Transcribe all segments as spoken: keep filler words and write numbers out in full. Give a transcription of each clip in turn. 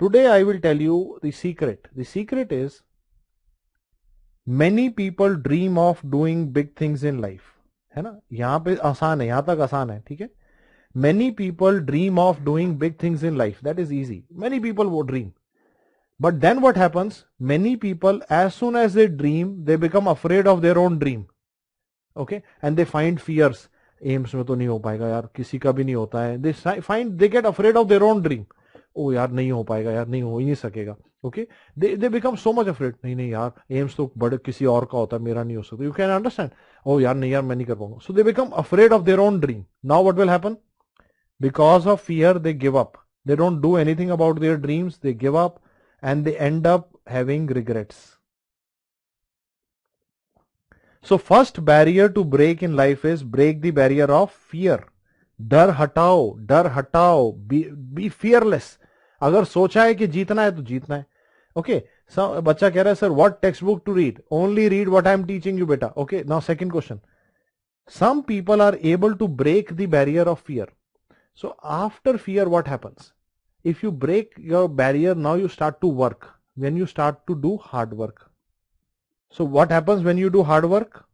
Today I will tell you the secret. The secret is, many people dream of doing big things in life. है ना, यहाँ पे आसान है, यहाँ तक आसान है, ठीक है. Many people dream of doing big things in life. That is easy. Many people would dream. But then what happens? Many people, as soon as they dream, they become afraid of their own dream. Okay? And they find fears. Aims में तो नहीं हो पाएगा यार, किसी का भी नहीं होता है. They find, they get afraid of their own dream. Oh यार नहीं हो पाएगा यार, नहीं हो ही नहीं सकेगा. Okay? They they become so much afraid. नहीं नहीं यार, aims तो बड़े किसी और का होता है, मेरा नहीं हो सकता. You can understand? Oh यार नहीं यार, मैं नहीं कर पाऊंगा. So they become afraid of their own dream. Now what will happen? Because of fear, they give up. They don't do anything about their dreams. They give up and they end up having regrets. So first barrier to break in life is break the barrier of fear. Dar hatao, dar hatao, be, be fearless. अगर सोचा है कि जीतना है तो जीतना है. Okay, so बच्चा कह रहा है, sir, what textbook to read? Only read what I am teaching you, beta. Okay, now second question. Some people are able to break the barrier of fear. So after fear, what happens? If you break your barrier, now you start to work. When you start to do hard work. So what happens when you do hard work?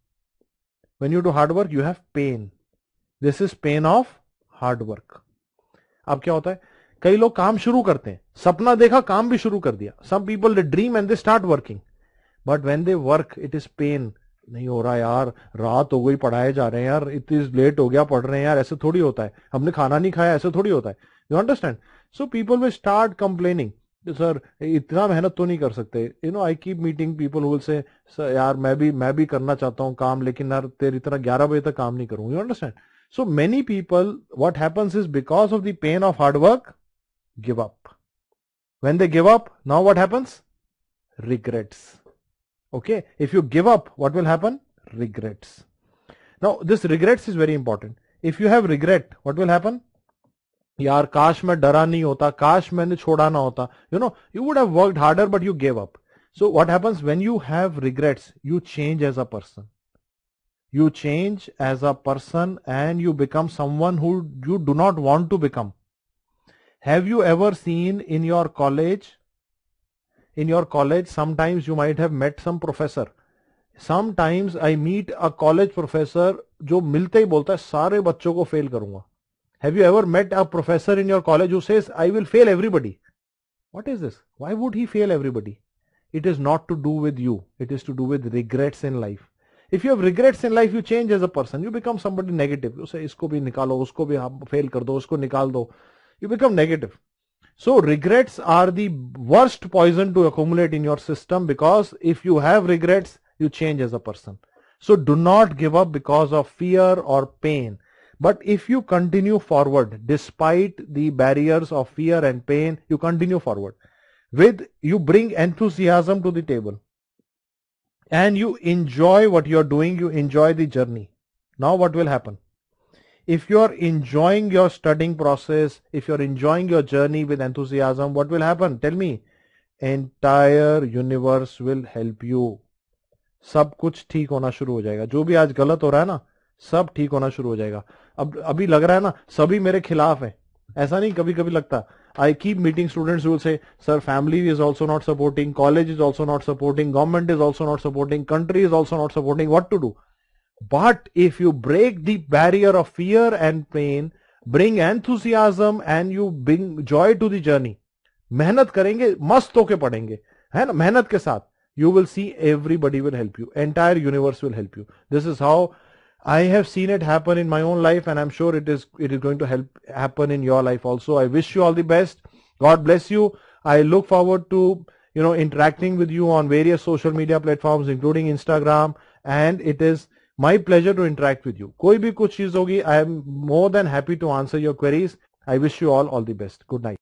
When you do hard work, you have pain. This is pain of hard work. अब क्या होता है? कई लोग काम शुरू करते हैं. सपना देखा, काम भी शुरू कर दिया. Some people they dream and they start working. But when they work, it is pain. नहीं हो रहा यार, रात हो गई, पढ़ाए जा रहे हैं यार, इतनी लेट हो गया, पढ़ रहे हैं यार, ऐसे थोड़ी होता है, हमने खाना नहीं खाया, ऐसे थोड़ी होता है. You understand? So people will start complaining. Sir, इतना मेहनत तो नहीं कर सकते. You know, I keep meeting people who will say, sir, यार मैं भी मैं भी करना चाहता हूँ काम, लेकिन यार तेरी तरह ग्यारह बजे तक काम नहीं करूँ. You understand? So many people, what happens is because of the pain of hard work, give up. When they give up, now what happens? Regrets. Okay, if you give up, what will happen? Regrets. Now, this regrets is very important. If you have regret, what will happen? Yaar, kaash main dara nahi hota, kaash maine choda na hota. You know, you would have worked harder, but you gave up. So, what happens when you have regrets? You change as a person. You change as a person and you become someone who you do not want to become. Have you ever seen in your college? In your college, sometimes you might have met some professor. Sometimes I meet a college professor जो मिलते ही बोलता है सारे बच्चों को fail करूँगा. Have you ever met a professor in your college who says I will fail everybody? What is this? Why would he fail everybody? It is not to do with you. It is to do with regrets in life. If you have regrets in life, you change as a person. You become somebody negative. You say इसको भी निकालो, उसको भी fail कर दो, उसको निकाल दो. You become negative. So regrets are the worst poison to accumulate in your system, because if you have regrets, you change as a person. So do not give up because of fear or pain. But if you continue forward, despite the barriers of fear and pain, you continue forward. With, you bring enthusiasm to the table. And you enjoy what you are doing, you enjoy the journey. Now what will happen? If you are enjoying your studying process, if you are enjoying your journey with enthusiasm, what will happen? Tell me. Entire universe will help you. सब कुछ ठीक होना शुरू हो जाएगा. जो भी आज गलत हो रहा है ना, सब ठीक होना शुरू हो जाएगा. अब अभी लग रहा है ना, सभी मेरे खिलाफ है. ऐसा नहीं, कभी कभी लगता. I keep meeting students who will say, sir, family is also not supporting, college is also not supporting, government is also not supporting, country is also not supporting. What to do? But if you break the barrier of fear and pain, bring enthusiasm and you bring joy to the journey. मेहनत करेंगे, मस्त होके पढ़ेंगे, है ना, मेहनत के साथ. You will see everybody will help you. Entire universe will help you. This is how I have seen it happen in my own life, and I'm sure it is it is going to help happen in your life also. I wish you all the best. God bless you. I look forward to, you know, interacting with you on various social media platforms, including Instagram, and it is my pleasure to interact with you. कोई भी कुछ चीज होगी, I am more than happy to answer your queries. I wish you all all the best. Good night.